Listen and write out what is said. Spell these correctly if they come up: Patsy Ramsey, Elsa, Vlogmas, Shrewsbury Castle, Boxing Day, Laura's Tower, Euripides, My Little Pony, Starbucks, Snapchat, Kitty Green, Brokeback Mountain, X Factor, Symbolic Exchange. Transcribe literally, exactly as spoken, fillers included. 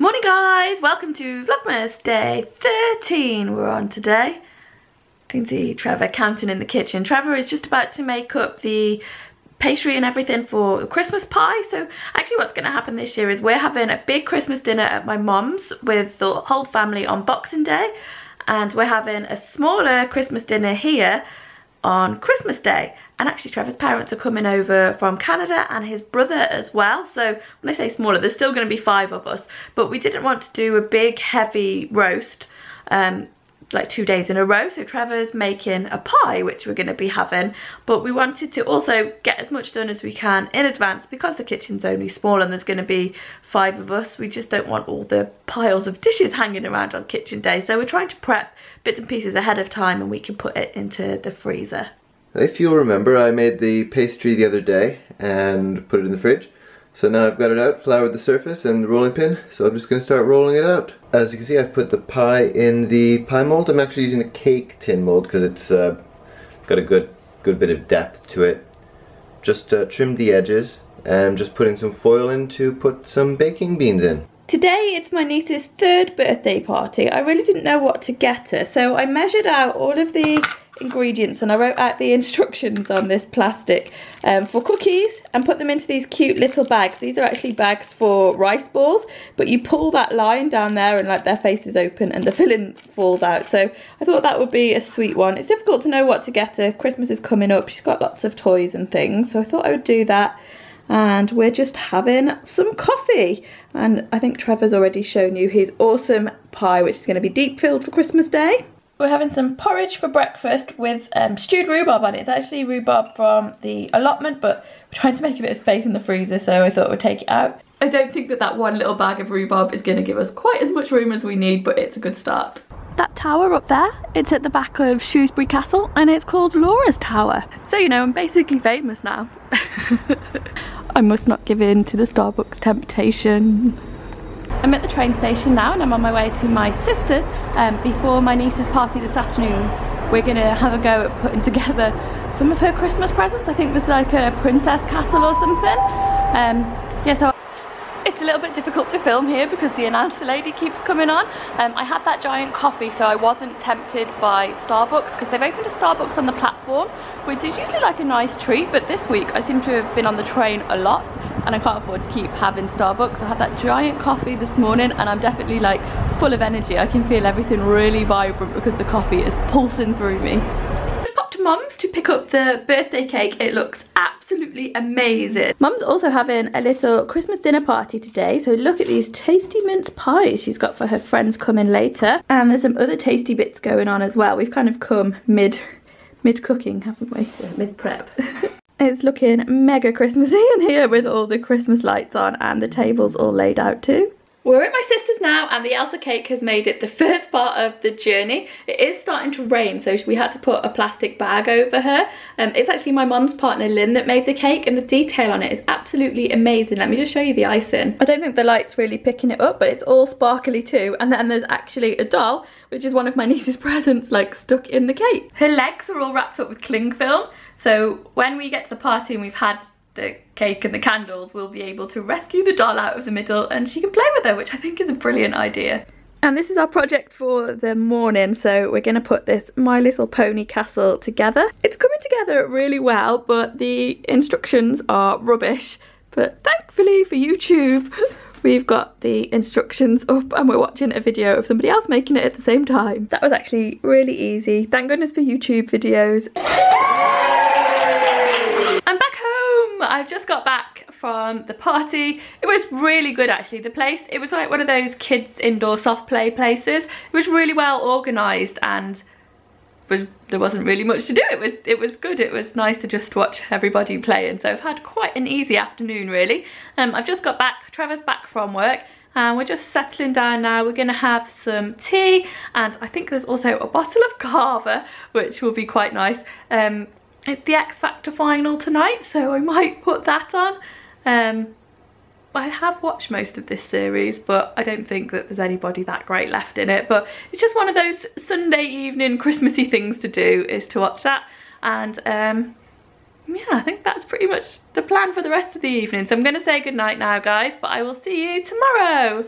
Morning guys, welcome to Vlogmas day thirteen we're on today. I can see Trevor counting in the kitchen. Trevor is just about to make up the pastry and everything for Christmas pie. So actually what's going to happen this year is we're having a big Christmas dinner at my mum's with the whole family on Boxing Day, and we're having a smaller Christmas dinner here on Christmas Day. And actually Trevor's parents are coming over from Canada and his brother as well. So when I say smaller, there's still going to be five of us, but we didn't want to do a big heavy roast um like two days in a row, so Trevor's making a pie which we're going to be having, but we wanted to also get as much done as we can in advance because the kitchen's only small and there's going to be five of us. We just don't want all the piles of dishes hanging around on kitchen day, so we're trying to prep bits and pieces ahead of time and we can put it into the freezer. If you'll remember, I made the pastry the other day and put it in the fridge. So now I've got it out, floured the surface and the rolling pin, so I'm just going to start rolling it out. As you can see, I've put the pie in the pie mold. I'm actually using a cake tin mold because it's uh, got a good good bit of depth to it. Just uh, trimmed the edges and just putting some foil in to put some baking beans in. Today it's my niece's third birthday party. I really didn't know what to get her, so I measured out all of the ingredients and I wrote out the instructions on this plastic um, for cookies and put them into these cute little bags. These are actually bags for rice balls, but you pull that line down there and like their face is open and the filling falls out. So I thought that would be a sweet one. It's difficult to know what to get her. Christmas is coming up, she's got lots of toys and things, so I thought I would do that. And we're just having some coffee, and I think Trevor's already shown you his awesome pie which is going to be deep filled for Christmas Day. We're having some porridge for breakfast with um, stewed rhubarb on it. It's actually rhubarb from the allotment, but we're trying to make a bit of space in the freezer, so I thought we'd take it out. I don't think that that one little bag of rhubarb is going to give us quite as much room as we need, but it's a good start. That tower up there, it's at the back of Shrewsbury Castle and it's called Laura's Tower. So you know, I'm basically famous now. I must not give in to the Starbucks temptation. I'm at the train station now and I'm on my way to my sister's. Um, before my niece's party this afternoon, we're gonna have a go at putting together some of her Christmas presents. I think there's like a princess castle or something. Um, yeah, so it's a little bit difficult to film here because the announcer lady keeps coming on. Um, I had that giant coffee, so I wasn't tempted by Starbucks because they've opened a Starbucks on the platform, which is usually like a nice treat, but this week I seem to have been on the train a lot and I can't afford to keep having Starbucks. I had that giant coffee this morning and I'm definitely like full of energy. I can feel everything really vibrant because the coffee is pulsing through me. Just popped to Mum's to pick up the birthday cake. It looks absolutely amazing. Mum's also having a little Christmas dinner party today, so look at these tasty mince pies she's got for her friends coming later. And there's some other tasty bits going on as well. We've kind of come mid, mid cooking, haven't we? Yeah, mid prep. It's looking mega Christmassy in here with all the Christmas lights on and the tables all laid out too. We're at my sister's now and the Elsa cake has made it the first part of the journey. It is starting to rain, so we had to put a plastic bag over her. Um, it's actually my mum's partner Lynn that made the cake and the detail on it is absolutely amazing. Let me just show you the icing. I don't think the light's really picking it up, but it's all sparkly too. And then there's actually a doll, which is one of my niece's presents, like stuck in the cake. Her legs are all wrapped up with cling film. So when we get to the party and we've had the cake and the candles, we'll be able to rescue the doll out of the middle and she can play with her, which I think is a brilliant idea. And this is our project for the morning, so we're going to put this My Little Pony castle together. It's coming together really well, but the instructions are rubbish. But thankfully for YouTube, we've got the instructions up and we're watching a video of somebody else making it at the same time. That was actually really easy. Thank goodness for YouTube videos. I'm back home. I've just got back from the party. It was really good actually, the place. It was like one of those kids indoor soft play places. It was really well organised and was, there wasn't really much to do. It was, it was good. It was nice to just watch everybody playing. So I've had quite an easy afternoon really. Um, I've just got back. Trevor's back from work and we're just settling down now. We're going to have some tea and I think there's also a bottle of cava which will be quite nice. Um, It's the X Factor final tonight, so I might put that on. Um, I have watched most of this series, but I don't think that there's anybody that great left in it. But it's just one of those Sunday evening Christmassy things to do, is to watch that. And um, yeah, I think that's pretty much the plan for the rest of the evening. So I'm going to say goodnight now, guys, but I will see you tomorrow.